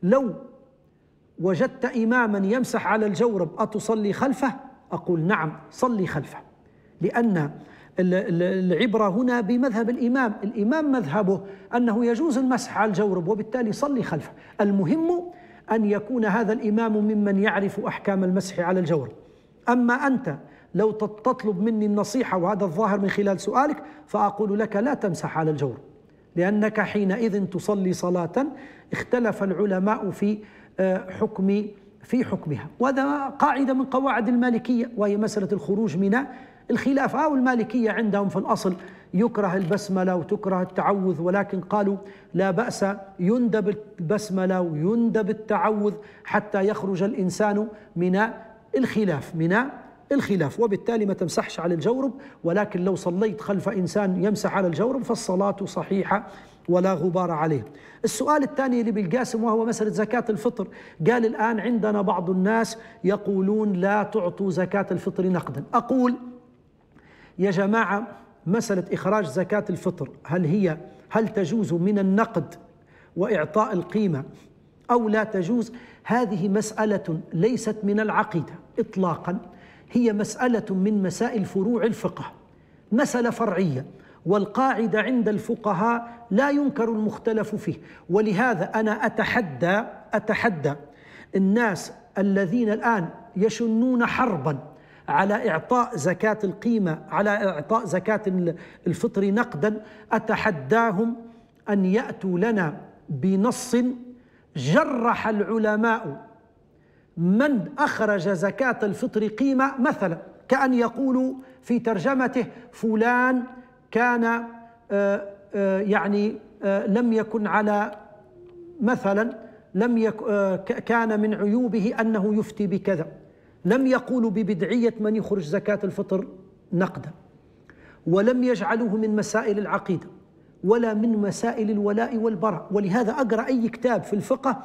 لو وجدت إماما يمسح على الجورب أتصلي خلفه؟ أقول نعم، صلي خلفه، لأن العبرة هنا بمذهب الإمام. الإمام مذهبه أنه يجوز المسح على الجورب، وبالتالي صلي خلفه. المهم أن يكون هذا الإمام ممن يعرف أحكام المسح على الجورب. أما أنت لو تطلب مني النصيحة، وهذا الظاهر من خلال سؤالك، فأقول لك لا تمسح على الجورب، لأنك حينئذ تصلي صلاة اختلف العلماء في حكمها. وهذا قاعدة من قواعد المالكية، وهي مسألة الخروج من الخلاف. أو المالكية عندهم في الأصل يكره البسملة وتكره التعوذ، ولكن قالوا لا بأس، يندب البسملة ويندب التعوذ حتى يخرج الإنسان من الخلاف وبالتالي ما تمسحش على الجورب. ولكن لو صليت خلف إنسان يمسح على الجورب فالصلاة صحيحة ولا غبار عليه. السؤال الثاني لبالقاسم وهو مسألة زكاة الفطر. قال: الآن عندنا بعض الناس يقولون لا تعطوا زكاة الفطر نقدا. أقول يا جماعة، مسألة إخراج زكاة الفطر هل تجوز من النقد وإعطاء القيمة أو لا تجوز؟ هذه مسألة ليست من العقيدة إطلاقا، هي مسألة من مسائل فروع الفقه، مسألة فرعية، والقاعدة عند الفقهاء لا ينكر المختلف فيه. ولهذا أنا أتحدى الناس الذين الآن يشنون حربا على إعطاء زكاة القيمة، على إعطاء زكاة الفطر نقدا، أتحداهم أن يأتوا لنا بنص جرح العلماء من أخرج زكاة الفطر قيمة. مثلا كأن يقولوا في ترجمته: فلان كان لم يكن على مثلا كان من عيوبه أنه يفتي بكذا. لم يقولوا ببدعية من يخرج زكاة الفطر نقدا، ولم يجعلوه من مسائل العقيدة ولا من مسائل الولاء والبراء. ولهذا أقرأ أي كتاب في الفقه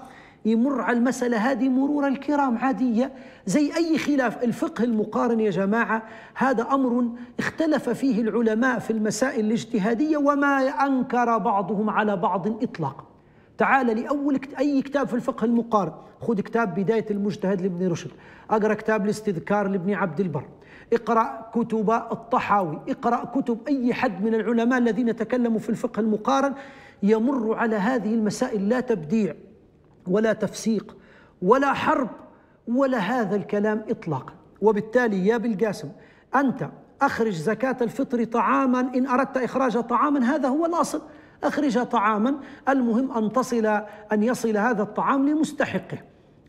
يمر على المسألة هذه مرور الكرام عادية زي أي خلاف. الفقه المقارن يا جماعة هذا أمر اختلف فيه العلماء في المسائل الاجتهادية، وما أنكر بعضهم على بعض إطلاقا. تعال لأول أي كتاب في الفقه المقارن، خذ كتاب بداية المجتهد لابن رشد، أقرأ كتاب الاستذكار لابن عبد البر، اقرأ كتب الطحاوي، اقرأ كتب أي حد من العلماء الذين تكلموا في الفقه المقارن، يمر على هذه المسائل، لا تبديع ولا تفسيق ولا حرب ولا هذا الكلام إطلاقا. وبالتالي يا بالقاسم أنت أخرج زكاة الفطر طعاما، إن أردت إخراج طعاما هذا هو الأصل، أخرج طعاما، المهم أن يصل هذا الطعام لمستحقه.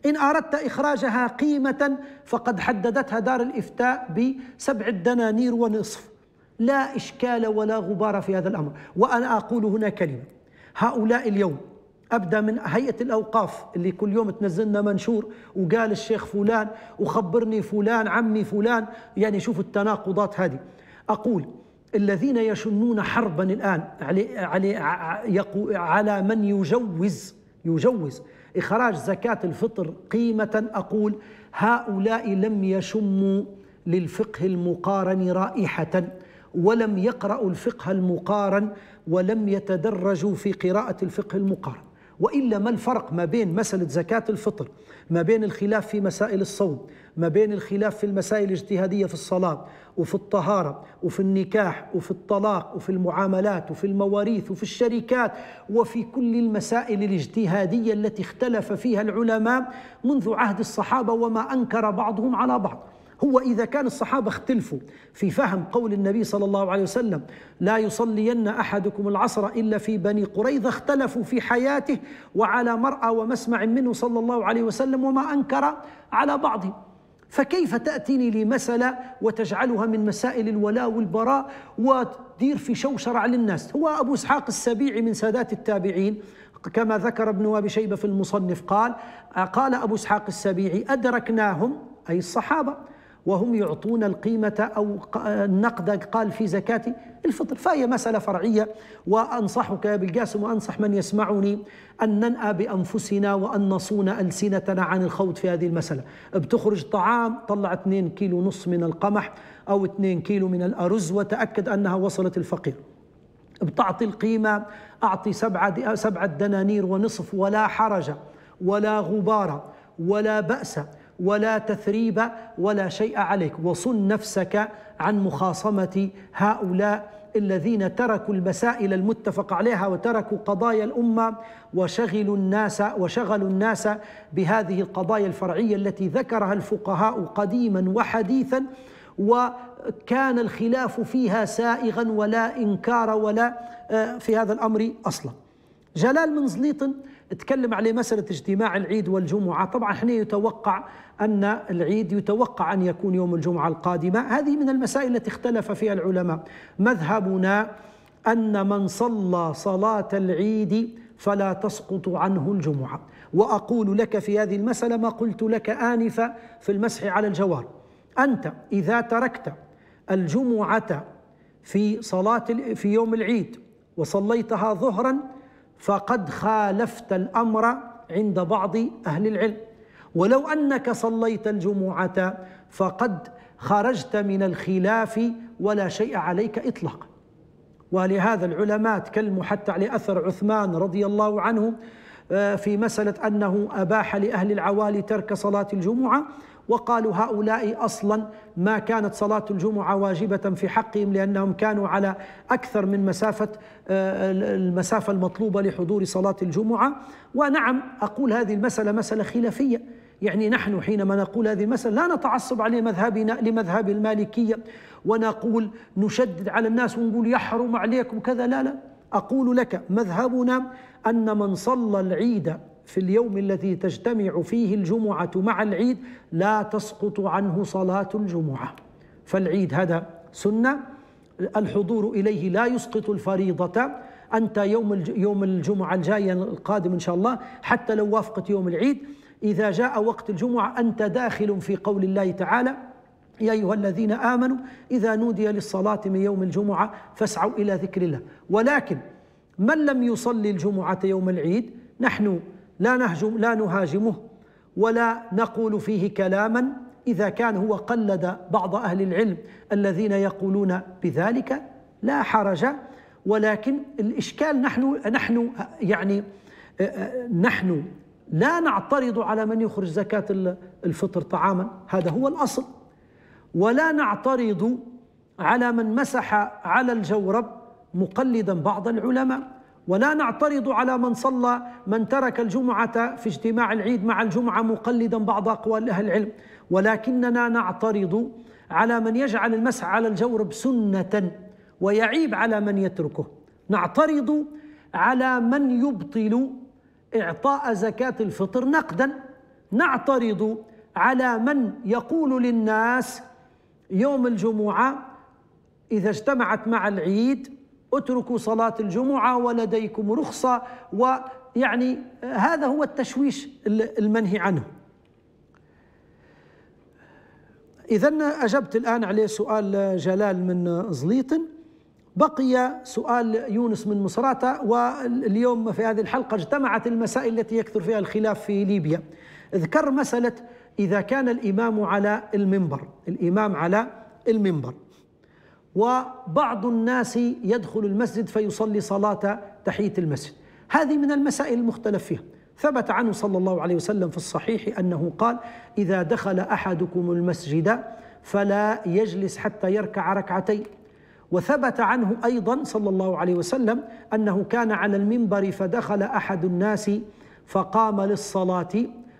إن أردت إخراجها قيمة فقد حددتها دار الإفتاء ب7 دنانير ونصف، لا إشكال ولا غبار في هذا الأمر. وأنا أقول هنا كلمة، هؤلاء اليوم أبدأ من هيئة الأوقاف اللي كل يوم تنزلنا منشور وقال الشيخ فلان وخبرني فلان عمي فلان، يعني شوفوا التناقضات هذه. أقول الذين يشنون حربا الآن على من يجوز إخراج زكاة الفطر قيمة، أقول هؤلاء لم يشموا للفقه المقارن رائحة، ولم يقرأوا الفقه المقارن، ولم يتدرجوا في قراءة الفقه المقارن. وإلا ما الفرق ما بين مسألة زكاة الفطر، ما بين الخلاف في مسائل الصوم، ما بين الخلاف في المسائل الاجتهادية في الصلاة وفي الطهارة وفي النكاح وفي الطلاق وفي المعاملات وفي المواريث وفي الشركات وفي كل المسائل الاجتهادية التي اختلف فيها العلماء منذ عهد الصحابة وما أنكر بعضهم على بعض. هو إذا كان الصحابة اختلفوا في فهم قول النبي صلى الله عليه وسلم لا يصلين أحدكم العصر إلا في بني قريظة، اختلفوا في حياته وعلى مرأى ومسمع منه صلى الله عليه وسلم وما أنكر على بعضهم، فكيف تأتيني لمسألة وتجعلها من مسائل الولاء والبراء وتدير في شوشر على الناس؟ هو أبو إسحاق السبيعي من سادات التابعين كما ذكر ابن أبي شيبة في المصنف، قال أبو إسحاق السبيعي أدركناهم أي الصحابة وهم يعطون القيمة أو النقد قال في زكاة الفطر. فهي مسألة فرعية، وأنصحك يا بالقاسم وأنصح من يسمعني أن ننأى بأنفسنا وأن نصون ألسنتنا عن الخوض في هذه المسألة. بتخرج طعام طلع 2.5 كيلو من القمح أو 2 كيلو من الأرز وتأكد أنها وصلت الفقير، بتعطي القيمة أعطي 7 دنانير ونصف، ولا حرج ولا غبار ولا بأس ولا تثريب ولا شيء عليك. وصن نفسك عن مخاصمة هؤلاء الذين تركوا المسائل المتفق عليها وتركوا قضايا الأمة وشغلوا الناس بهذه القضايا الفرعية التي ذكرها الفقهاء قديما وحديثا، وكان الخلاف فيها سائغا ولا إنكار ولا في هذا الأمر أصلا. جلال من زليطن تكلم عليه مسألة اجتماع العيد والجمعة. طبعا احنا يتوقع أن العيد يتوقع أن يكون يوم الجمعة القادمة. هذه من المسائل التي اختلف فيها العلماء. مذهبنا أن من صلى صلاة العيد فلا تسقط عنه الجمعة. وأقول لك في هذه المسألة ما قلت لك آنفا في المسح على الجوار، أنت إذا تركت الجمعة في يوم العيد وصليتها ظهرا فقد خالفت الأمر عند بعض أهل العلم، ولو أنك صليت الجمعة فقد خرجت من الخلاف ولا شيء عليك إطلاقا. ولهذا العلماء تكلموا حتى على أثر عثمان رضي الله عنه في مسألة أنه أباح لأهل العوالي ترك صلاة الجمعة، وقالوا هؤلاء أصلا ما كانت صلاة الجمعة واجبة في حقهم لأنهم كانوا على أكثر من المسافة المطلوبة لحضور صلاة الجمعة. ونعم أقول هذه المسألة مسألة خلافية، يعني نحن حينما نقول هذه المسألة لا نتعصب على مذهبنا لمذهب المالكية ونقول نشدد على الناس ونقول يحرم عليكم كذا، لا، أقول لك مذهبنا أن من صلى العيد في اليوم الذي تجتمع فيه الجمعة مع العيد لا تسقط عنه صلاة الجمعة، فالعيد هذا سنة الحضور إليه لا يسقط الفريضة. أنت يوم الجمعة الجاية القادم إن شاء الله حتى لو وافقت يوم العيد، إذا جاء وقت الجمعة أنت داخل في قول الله تعالى يا أيها الذين آمنوا إذا نودي للصلاة من يوم الجمعة فاسعوا إلى ذكر الله. ولكن من لم يصلي الجمعة يوم العيد نحن لا نهاجمه ولا نقول فيه كلاما إذا كان هو قلد بعض أهل العلم الذين يقولون بذلك، لا حرج. ولكن الإشكال نحن لا نعترض على من يخرج زكاة الفطر طعاما، هذا هو الأصل، ولا نعترض على من مسح على الجورب مقلدا بعض العلماء، ولا نعترض على من ترك الجمعة في اجتماع العيد مع الجمعة مقلدا بعض أقوال أهل العلم، ولكننا نعترض على من يجعل المسح على الجورب سنة ويعيب على من يتركه. نعترض على من يبطل إعطاء زكاة الفطر نقدا. نعترض على من يقول للناس يوم الجمعة إذا اجتمعت مع العيد اتركوا صلاة الجمعة ولديكم رخصة، ويعني هذا هو التشويش المنهي عنه. إذن أجبت الآن عليه سؤال جلال من زليطن. بقي سؤال يونس من مصراتة. واليوم في هذه الحلقة اجتمعت المسائل التي يكثر فيها الخلاف في ليبيا. اذكر مسألة إذا كان الإمام على المنبر، وبعض الناس يدخل المسجد فيصلي صلاة تحية المسجد، هذه من المسائل المختلف فيها. ثبت عنه صلى الله عليه وسلم في الصحيح أنه قال: إذا دخل أحدكم المسجد فلا يجلس حتى يركع ركعتين. وثبت عنه أيضا صلى الله عليه وسلم أنه كان على المنبر فدخل أحد الناس فقام للصلاة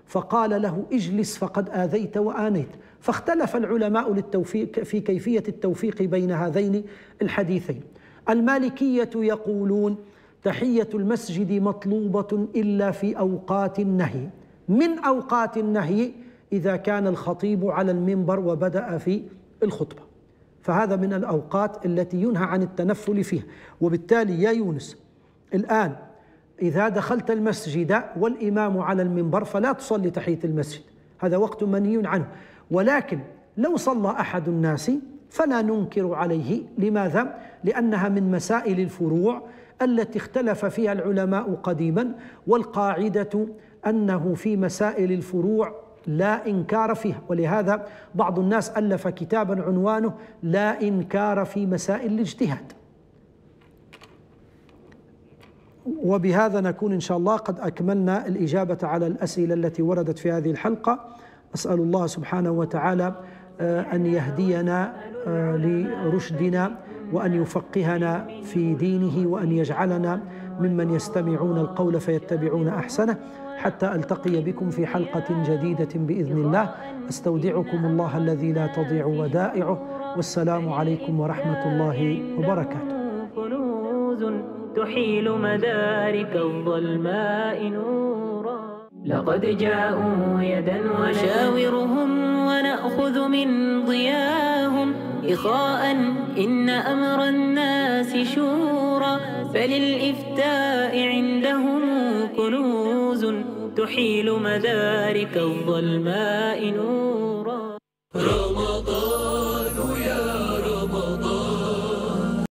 فقال له: اجلس فقد آذيت وآنيت. فاختلف العلماء للتوفيق في كيفية التوفيق بين هذين الحديثين. المالكية يقولون: تحية المسجد مطلوبة إلا في أوقات النهي. من أوقات النهي إذا كان الخطيب على المنبر وبدأ في الخطبة، فهذا من الأوقات التي ينهى عن التنفل فيها. وبالتالي يا يونس الآن إذا دخلت المسجد والإمام على المنبر فلا تصلي تحية المسجد، هذا وقت منهي عنه. ولكن لو صلى أحد الناس فلا ننكر عليه. لماذا؟ لأنها من مسائل الفروع التي اختلف فيها العلماء قديما، والقاعدة أنه في مسائل الفروع لا إنكار فيها. ولهذا بعض الناس ألف كتابا عنوانه لا إنكار في مسائل الاجتهاد. وبهذا نكون إن شاء الله قد أكملنا الإجابة على الأسئلة التي وردت في هذه الحلقة. أسأل الله سبحانه وتعالى أن يهدينا لرشدنا، وأن يفقهنا في دينه، وأن يجعلنا ممن يستمعون القول فيتبعون أحسنه. حتى ألتقي بكم في حلقة جديدة بإذن الله، أستودعكم الله الذي لا تضيع ودائعه، والسلام عليكم ورحمة الله وبركاته. تحيل مدارك الظلماء نورا، لقد جاءوا يدا وشاورهم ونأخذ من ضياهم إخاء، إن أمر الناس شورا، فللإفتاء عندهم كنوز تحيل مدارك الظلماء نورا.